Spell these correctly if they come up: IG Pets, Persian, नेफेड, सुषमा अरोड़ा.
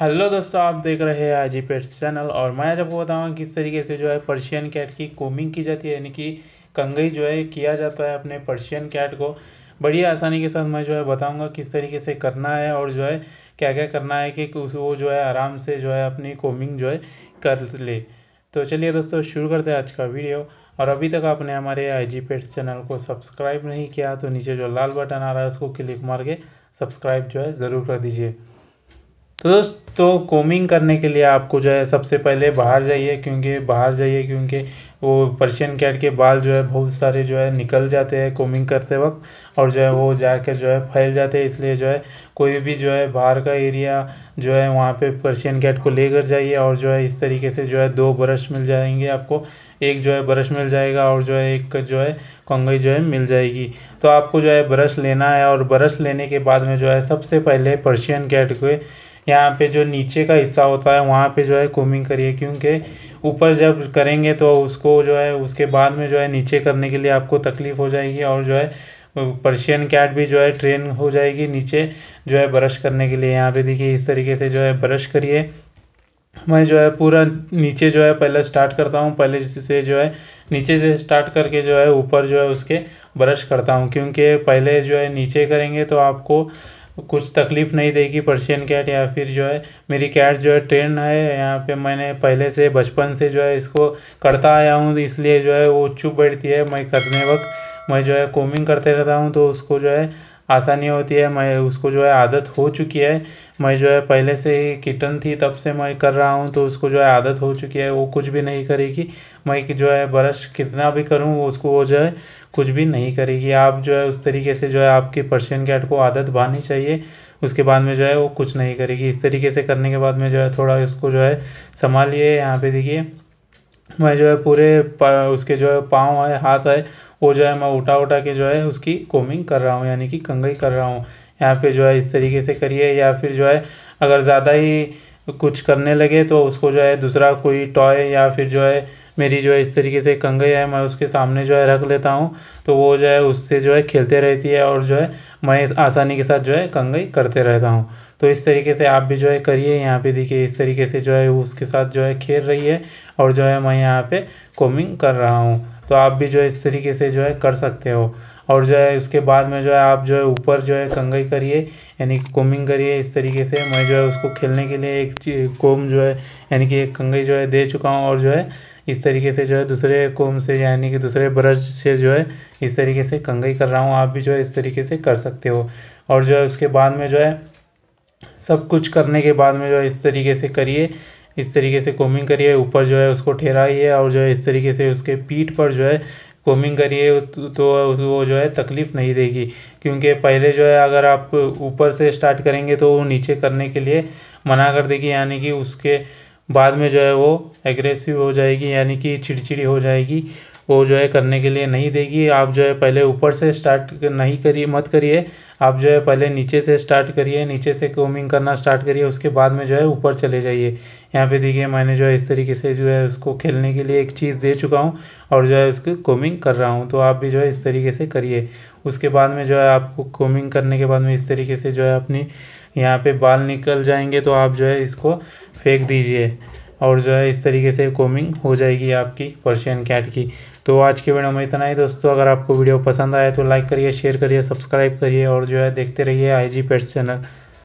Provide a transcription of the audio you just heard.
Hello दोस्तों, आप देख रहे हैं आईजी पेट्स चैनल। और मैं आज आपको बताऊँगा किस तरीके से जो है पर्शियन कैट की कोमिंग की जाती है, यानी कि कंघी जो है किया जाता है अपने पर्शियन कैट को। बड़ी आसानी के साथ मैं जो है बताऊंगा किस तरीके से करना है और जो है क्या क्या करना है कि वो जो है आराम से जो है अपनी कोमिंग जो है कर ले। तो चलिए दोस्तों, शुरू करते हैं आज का वीडियो। और अभी तक आपने हमारे आईजी पेट्स चैनल को सब्सक्राइब नहीं किया तो नीचे जो लाल बटन आ रहा है उसको क्लिक मार के सब्सक्राइब जो है ज़रूर कर दीजिए। तो दोस्तों, कोमिंग करने के लिए आपको जो है सबसे पहले बाहर जाइए क्योंकि वो पर्शियन कैट के बाल जो है बहुत सारे जो है निकल जाते हैं कोमिंग करते वक्त, और जो है वो जाकर जो है फैल जाते हैं। इसलिए जो है कोई भी जो है बाहर का एरिया जो है वहाँ पे पर्शियन कैट को लेकर जाइए। और जो है इस तरीके से जो है दो ब्रश मिल जाएंगे आपको, एक जो है ब्रश मिल जाएगा और जो है एक जो है कंघी जो है मिल जाएगी। तो आपको जो है ब्रश लेना है, और ब्रश लेने के बाद में जो है सबसे पहले पर्शियन कैट के यहाँ पे जो नीचे का हिस्सा होता है वहाँ पे जो है कोमिंग करिए, क्योंकि ऊपर जब करेंगे तो उसको जो है उसके बाद में जो है नीचे करने के लिए आपको तकलीफ़ हो जाएगी, और जो है पर्शियन कैट भी जो है ट्रेन हो जाएगी नीचे जो है ब्रश करने के लिए। यहाँ पे देखिए इस तरीके से जो है ब्रश करिए। मैं जो है पूरा नीचे जो है पहले स्टार्ट करता हूँ, पहले से जो है नीचे से स्टार्ट करके जो है ऊपर जो है उसके ब्रश करता हूँ, क्योंकि पहले जो है नीचे करेंगे तो आपको कुछ तकलीफ़ नहीं देगी पर्शियन कैट। या फिर जो है मेरी कैट जो है ट्रेन है, यहाँ पे मैंने पहले से बचपन से जो है इसको करता आया हूँ, इसलिए जो है वो चुप बैठती है। मैं करने वक्त मैं जो है कोमिंग करते रहता हूँ तो उसको जो है आसानी होती है। मैं उसको जो है आदत हो चुकी है, मैं जो है पहले से ही किटन थी तब से मैं कर रहा हूँ, तो उसको जो है आदत हो चुकी है। वो कुछ भी नहीं करेगी, मैं जो है ब्रश कितना भी करूँ उसको वो जो है कुछ भी नहीं करेगी। आप जो है उस तरीके से जो है आपकी पर्शियन कैट को आदत बांधनी चाहिए, उसके बाद में जो है वो कुछ नहीं करेगी। इस तरीके से करने के बाद में जो है थोड़ा उसको जो है संभालिए। यहाँ पे देखिए मैं जो है पूरे उसके जो है पाँव है, हाथ है, वो जो है मैं उठा के जो है उसकी कोमिंग कर रहा हूँ, यानी कि कंघी कर रहा हूँ। यहाँ पे जो है इस तरीके से करिए। या फिर जो है अगर ज़्यादा ही कुछ करने लगे तो उसको जो है दूसरा कोई टॉय, या फिर जो है मेरी जो है इस तरीके से कंघी है मैं उसके सामने जो है रख लेता हूँ, तो वो जो है उससे जो है खेलते रहती है और जो है मैं आसानी के साथ जो है कंघी करते रहता हूँ। तो इस तरीके से आप भी जो है करिए। यहाँ पे देखिए इस तरीके से जो है उसके साथ जो है खेल रही है और जो है मैं यहाँ पे कोमिंग कर रहा हूँ। तो आप भी जो है इस तरीके से जो है कर सकते हो। और जो है उसके बाद में जो है आप जो है ऊपर जो है कंघी करिए, यानी कोमिंग करिए। इस तरीके से मैं जो है उसको खेलने के लिए एक कोम जो है यानी कि एक कंघी जो है दे चुका हूँ, और जो है इस तरीके से जो है दूसरे कोम से यानी कि दूसरे ब्रश से जो है इस तरीके से कंघी कर रहा हूँ। आप भी जो है इस तरीके से कर सकते हो। और जो है उसके बाद में जो है सब कुछ करने के बाद में जो है इस तरीके से करिए, इस तरीके से कोमिंग करिए। ऊपर जो है उसको ठहराइए और जो है इस तरीके से उसके पीठ पर जो है कोमिंग करिए, तो वो जो है तकलीफ़ नहीं देगी। क्योंकि पहले जो है अगर आप ऊपर से स्टार्ट करेंगे तो वो नीचे करने के लिए मना कर देगी, यानी कि उसके बाद में जो है वो एग्रेसिव हो जाएगी, यानी कि चिड़चिड़ी हो जाएगी, वो जो है करने के लिए नहीं देगी। आप जो है पहले ऊपर से स्टार्ट नहीं करिए, मत करिए। आप जो है पहले नीचे से स्टार्ट करिए, नीचे से कोमिंग करना स्टार्ट करिए, उसके बाद में जो है ऊपर चले जाइए। यहाँ पे देखिए मैंने जो है इस तरीके से जो है उसको खेलने के लिए एक चीज़ दे चुका हूँ और जो है उसकी कोमिंग कर रहा हूँ। तो आप भी जो है इस तरीके से करिए। उसके बाद में जो है आपको कोमिंग करने के बाद में इस तरीके से जो है अपनी यहाँ पे बाल निकल जाएंगे तो आप जो है इसको फेंक दीजिए, और जो है इस तरीके से कोमिंग हो जाएगी आपकी पर्शियन कैट की। तो आज के वीडियो में इतना ही दोस्तों। अगर आपको वीडियो पसंद आए तो लाइक करिए, शेयर करिए, सब्सक्राइब करिए, और जो है देखते रहिए आईजी पेट्स चैनल।